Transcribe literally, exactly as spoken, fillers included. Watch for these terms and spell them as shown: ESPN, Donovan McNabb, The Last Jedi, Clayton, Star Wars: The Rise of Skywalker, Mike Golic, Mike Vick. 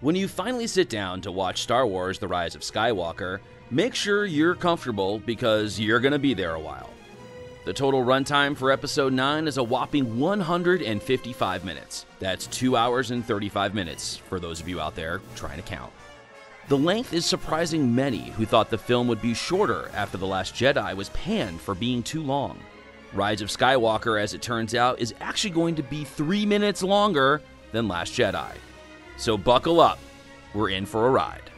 When you finally sit down to watch Star Wars: The Rise of Skywalker, make sure you're comfortable because you're going to be there a while. The total runtime for Episode nine is a whopping one hundred fifty-five minutes. That's two hours and thirty-five minutes, for those of you out there trying to count. The length is surprising many who thought the film would be shorter after The Last Jedi was panned for being too long. Rise of Skywalker, as it turns out, is actually going to be three minutes longer than Last Jedi. So buckle up, we're in for a ride.